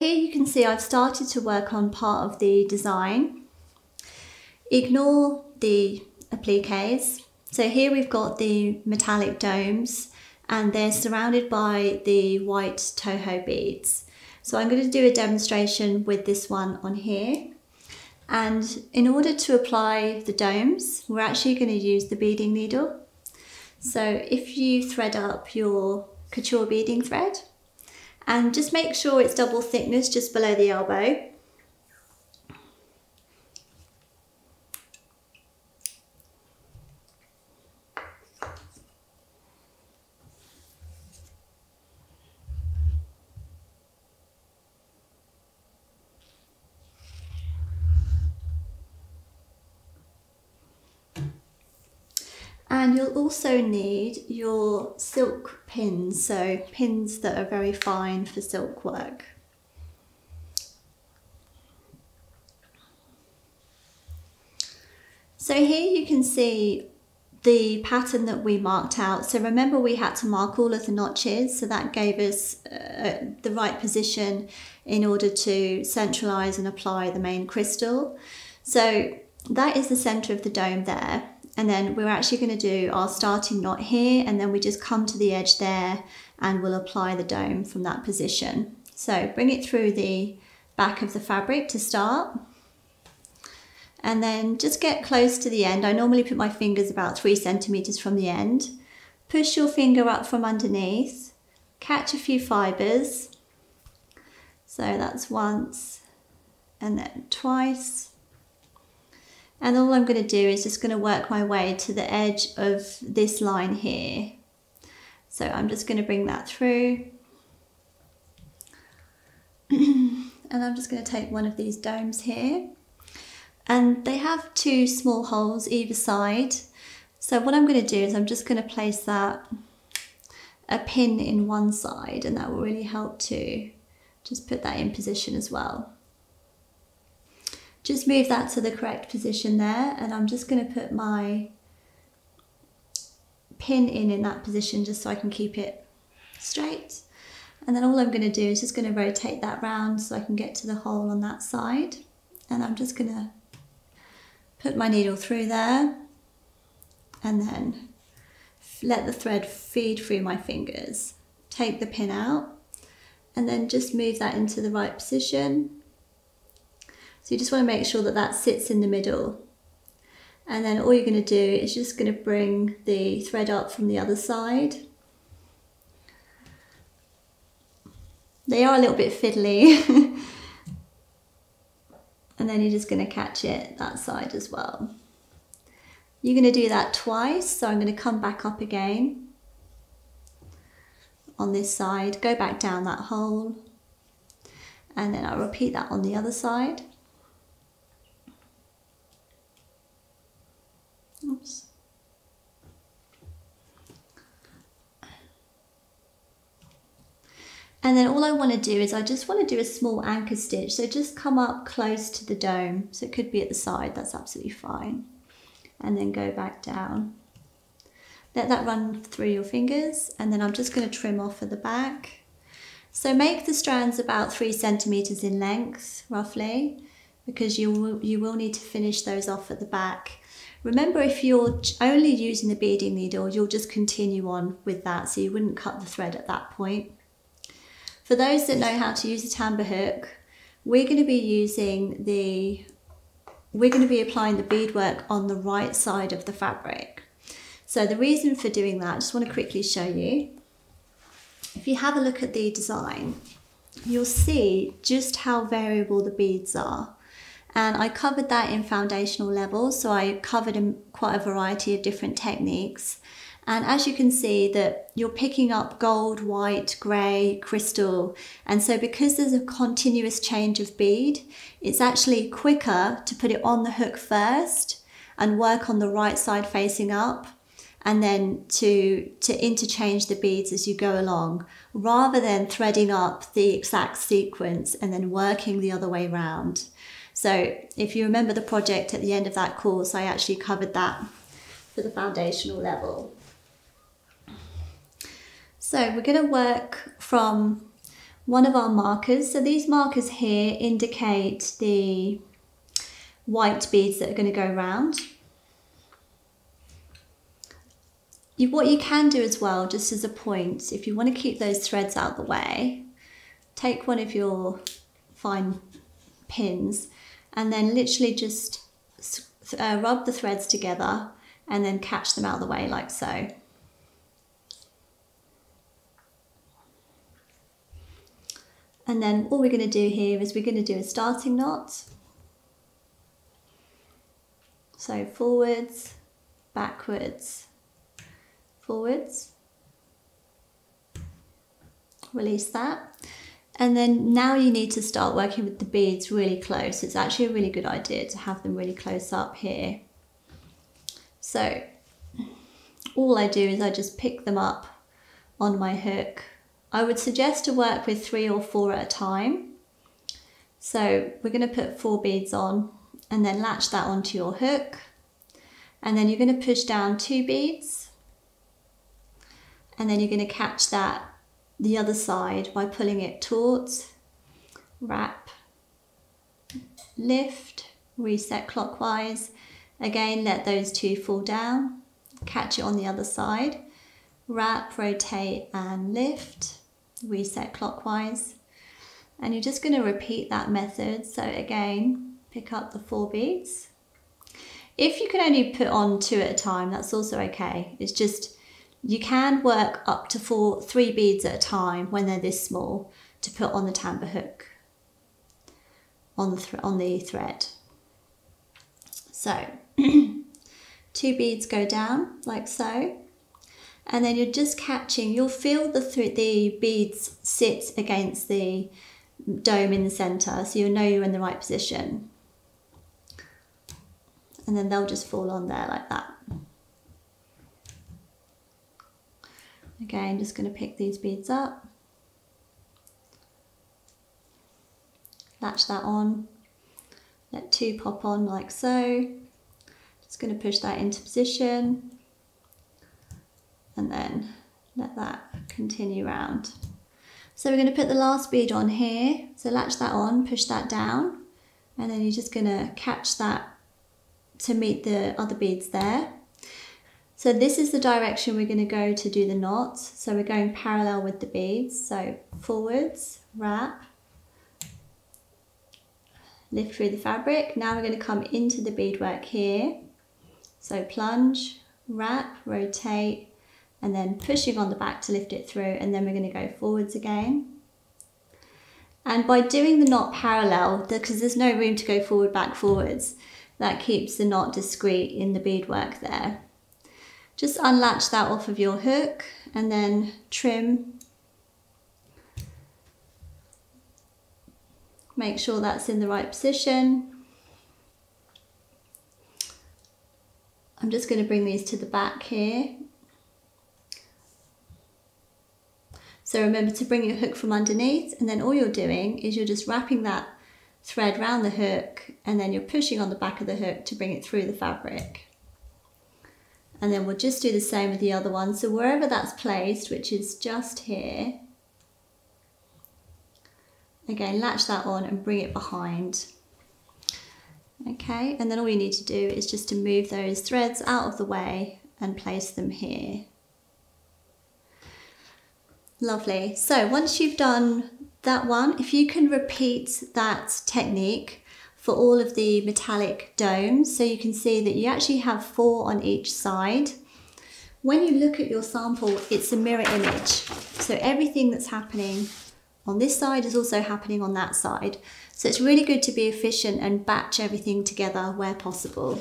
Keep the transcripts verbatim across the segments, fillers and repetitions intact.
Here you can see I've started to work on part of the design. Ignore the appliques. So here we've got the metallic domes and they're surrounded by the white toho beads. So I'm going to do a demonstration with this one on here. And in order to apply the domes, we're actually going to use the beading needle. So if you thread up your couture beading thread, and just make sure it's double thickness just below the elbow. And you'll also need your silk pins, so pins that are very fine for silk work. So here you can see the pattern that we marked out. So remember, we had to mark all of the notches, so that gave us uh, the right position in order to centralize and apply the main crystal. So that is the center of the dome there. And then we're actually going to do our starting knot here, and then we just come to the edge there and we'll apply the dome from that position. So bring it through the back of the fabric to start. And then just get close to the end. I normally put my fingers about three centimeters from the end. Push your finger up from underneath, catch a few fibers. So that's once and then twice. And all I'm going to do is just going to work my way to the edge of this line here. So I'm just going to bring that through. And I'm just going to take one of these domes here. And they have two small holes either side. So what I'm going to do is I'm just going to place that, a pin in one side, and that will really help to just put that in position as well. Just move that to the correct position there, and I'm just going to put my pin in in that position just so I can keep it straight. And then all I'm going to do is just going to rotate that round so I can get to the hole on that side, and I'm just going to put my needle through there and then let the thread feed through my fingers. Take the pin out and then just move that into the right position. So you just want to make sure that that sits in the middle. And then all you're going to do is just going to bring the thread up from the other side. They are a little bit fiddly. And then you're just going to catch it that side as well. You're going to do that twice. So I'm going to come back up again on this side, go back down that hole. And then I'll repeat that on the other side. Oops. And then all I want to do is I just want to do a small anchor stitch. So just come up close to the dome. So it could be at the side, that's absolutely fine. And then go back down. Let that run through your fingers. And then I'm just going to trim off at the back. So make the strands about three centimeters in length, roughly, because you will, you will need to finish those off at the back. Remember, if you're only using the beading needle, you'll just continue on with that, so you wouldn't cut the thread at that point. For those that know how to use a tambour hook, we're going to be using the, we're going to be applying the beadwork on the right side of the fabric. So the reason for doing that, I just want to quickly show you. If you have a look at the design, you'll see just how variable the beads are. And I covered that in foundational level, so I covered in quite a variety of different techniques. And as you can see that you're picking up gold, white, grey, crystal. And so because there's a continuous change of bead, it's actually quicker to put it on the hook first and work on the right side facing up, and then to, to interchange the beads as you go along, rather than threading up the exact sequence and then working the other way round. So if you remember the project at the end of that course, I actually covered that for the foundational level. So we're going to work from one of our markers. So these markers here indicate the white beads that are going to go round. You, what you can do as well, just as a point, if you want to keep those threads out of the way, take one of your fine pins and then literally just uh, rub the threads together and then catch them out of the way like so. And then all we're going to do here is we're going to do a starting knot. So forwards, backwards, forwards, release that. And then now you need to start working with the beads really close. It's actually a really good idea to have them really close up here. So all I do is I just pick them up on my hook. I would suggest to work with three or four at a time. So we're going to put four beads on and then latch that onto your hook. And then you're going to push down two beads. And then you're going to catch that the other side by pulling it taut, wrap, lift, reset clockwise. Again, let those two fall down, catch it on the other side. Wrap, rotate and lift, reset clockwise. And you're just going to repeat that method. So again, pick up the four beads. If you can only put on two at a time, that's also okay. It's just, you can work up to four, three beads at a time when they're this small to put on the tambour hook, on the, th on the thread. So two beads go down like so. And then you're just catching, you'll feel the, th the beads sit against the dome in the center, so you'll know you're in the right position. And then they'll just fall on there like that. Again, okay, just gonna pick these beads up. Latch that on, let two pop on like so. Just gonna push that into position. And then let that continue round. So we're going to put the last bead on here. So latch that on, push that down, and then you're just going to catch that to meet the other beads there. So this is the direction we're going to go to do the knot. So we're going parallel with the beads. So forwards, wrap, lift through the fabric. Now we're going to come into the beadwork here. So plunge, wrap, rotate, and then pushing on the back to lift it through, and then we're going to go forwards again. And by doing the knot parallel, because there's no room to go forward, back, forwards, that keeps the knot discreet in the beadwork there. Just unlatch that off of your hook and then trim. Make sure that's in the right position. I'm just going to bring these to the back here. So remember to bring your hook from underneath, and then all you're doing is you're just wrapping that thread round the hook, and then you're pushing on the back of the hook to bring it through the fabric. And then we'll just do the same with the other one. So wherever that's placed, which is just here, again, latch that on and bring it behind. Okay, and then all you need to do is just to move those threads out of the way and place them here. Lovely. So once you've done that one, if you can repeat that technique for all of the metallic domes, so you can see that you actually have four on each side. When you look at your sample, it's a mirror image. So everything that's happening on this side is also happening on that side. So it's really good to be efficient and batch everything together where possible.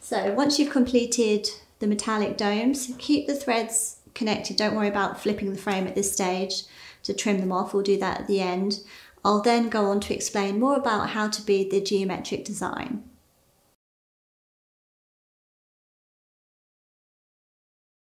So once you've completed the metallic domes, keep the threads connected. Don't worry about flipping the frame at this stage to trim them off. We'll do that at the end. I'll then go on to explain more about how to bead the geometric design.